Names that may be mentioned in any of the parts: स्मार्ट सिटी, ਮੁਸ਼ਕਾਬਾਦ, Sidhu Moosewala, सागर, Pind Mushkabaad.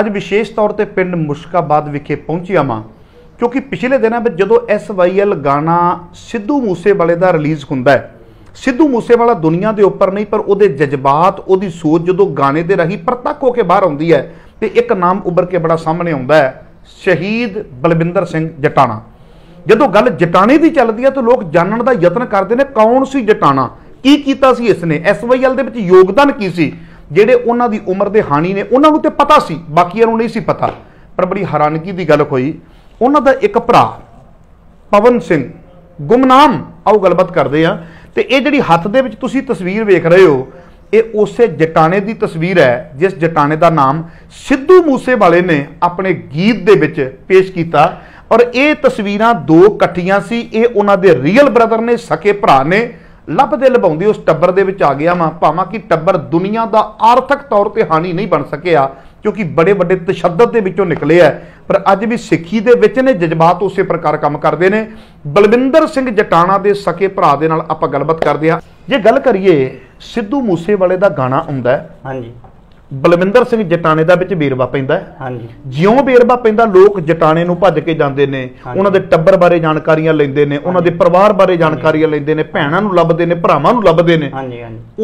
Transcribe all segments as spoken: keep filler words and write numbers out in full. ਅੱਜ ਵਿਸ਼ੇਸ਼ ਤੌਰ ਤੇ ਪਿੰਡ ਮੁਸ਼ਕਾਬਾਦ ਵਿਖੇ ਪਹੁੰਚਿਆ ਮਾਂ क्योंकि पिछले दिनों में जो एस वाई एल गाना सिद्धू मूसेवाले का रिलीज़ होंदा है, सिद्धू मूसेवाला दुनिया के उपर नहीं पर उहदे जज्बात उहदी सोच जो गाने दे राही परतक होकर बाहर आती है तो एक नाम उभर के बड़ा सामने आता है, शहीद बलविंदर सिंह जटाना। जो गल जटाने की चलती है तो लोग जानने का यत्न करते हैं कौन सी जटाना, की कीता सी इसने, एस वाई एल दे विच योगदान की सी, जेडे उन्हां दी उम्र दे हानी ने उन्हां नूं ते पता सी, बाकियां नूं नहीं सी पता। पर बड़ी हैरानगी की गल होई, उन्होंने एक भरा पवन सिंह गुमनाम, आओ गलबात करते हैं। तो ये जी हत्थ दे विच तुसीं तस्वीर वेख रहे हो, ये उस जटाने की तस्वीर है जिस जटाने का नाम सिद्धू मूसेवाले ने अपने गीत दे विच पेश किया। और ये तस्वीरां दो इकट्ठियां सी, ये उन्हां दे रियल ब्रदर ने, सके भरा ने, लभदे लभाउंदे उस टब्बर दे विच आ गया वा। भावें कि टब्बर दुनिया का आर्थिक तौर पर हानि नहीं बन सकिया क्योंकि बड़े बड़े तशद्दद के विचों निकले है, पर अज भी सिक्खी दे विच ने जज्बात उस प्रकार काम करते हैं। बलविंदर सिंह जटाना के सके भरा दे नाल आपां गलबात करते हैं। जे गल करिए सिद्धू मूसेवाले दा गाना आउंदा है, हाँ जी, बलविंदर सिंह जटाने दा विच बेरवा पैंदा है, हाँ जी, ज्यों बेरवा पैंदा लोग जटाने नूं भज के जांदे ने, उन्हां दे टब्बर बारे जानकारियां लैंदे ने, उन्हां दे परिवार बारे जानकारियां लैंदे ने, भैणां नूं लभदे ने, भरावां नूं लभदे ने।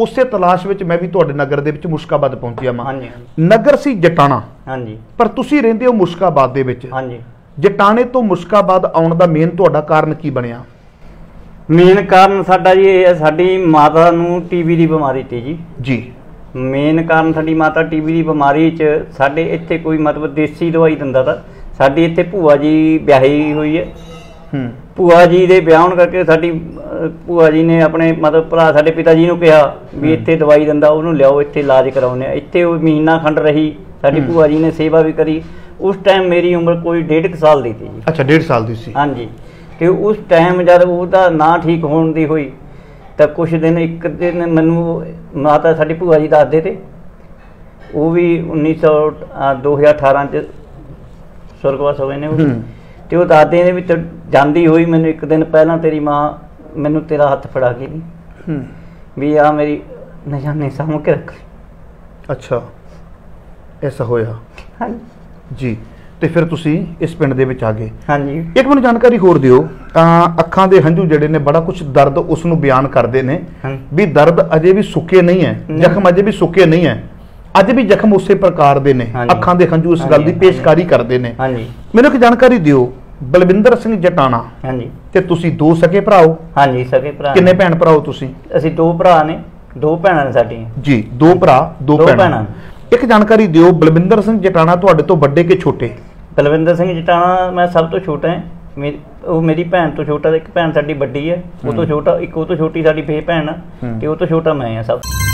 उसे तलाश विच मैं भी तुहाडे नगर दे विच मुश्काबाद पहुंचिया मां। नगर सी जटाना, हाँ जी, पर तुसीं रहिंदे हो मुश्काबाद दे विच। जटाने तो मुश्काबाद आउण दा मेन तुहाडा कारण की बनया? मेन कारण साडा जी इह साडी माता नूं टीबी दी बीमारी सी जी जी। मेन कारण साडी माता टीबी की बीमारी च साडे इत्थे कोई मतलब देसी दवाई दिंदा था। साडी इत्थे भूआ जी ब्याही हुई है, भूआ जी दे ब्याह होण करके साडी भूआ जी ने अपने मतलब भरा साडे पिता जी नूं कहा भी इत्थे दवाई दिंदा, उहनूं लिआओ इत्थे इलाज कराउने। इत्थे ओह महीना खंड रही, साडी भूआ जी ने सेवा भी करी। उस टाइम मेरी उम्र कोई डेढ़ क साल दी थी जी। अच्छा, डेढ़ साल दी सी? हाँ जी। ते उस टाइम जद ओहदा ना ठीक होण दी होई तो कुछ दिन, एक दिन मैनू माता साडी भूआ जी दसदे थे, वो भी उन्नीस सौ दो हज़ार अठारह च सुरगवास हो गए ने। तो वो दसदे ने भी तो जाती हुई मैनू एक दिन पहला तेरी माँ मैनू तेरा हत्थ फड़ा के दी भी आ मेरी निशानी सामभ के रख। अच्छा, ऐसा होया? हाँ जी। तो फिर तुसी इस पिंड दे विच आ गए? हाँ जी। एक मैनूं जानकारी होर दिओ, अखां दे हंझू जिहड़े ने बड़ा कुछ दर्द उसनूं बयान करदे ने भी दर्द अजे भी सुके नहीं है, जख्म अजे भी सुके नहीं है, अज भी जख्म उसे प्रकार दे ने, अखां दे हंझू इस गल दी पेशकारी करदे ने। मैनूं एक जानकारी दिओ, बलविंदर सिंह जटाना, हाँ जी, ते तुसी दो सके भरा हो? हाँ जी, सके भरा। किन्ने भैण भरा हो तुसी? असीं दो भरा ने, दो भैणां ने साडीआं जी। दो भरा, दो भैणां। एक जानकारी दिओ, बलविंदर सिंह जटाना तुहाडे तो वड्डे के छोटे? बलविंदर सिंह जटाना मैं सब तो छोटा है, मेरी वो मेरी भैन तो छोटा, एक भैन साडी बड़ी है, वो तो छोटा, एक वो तो छोटी साडी भे भैन है, तो वो तो छोटा मैं है सब।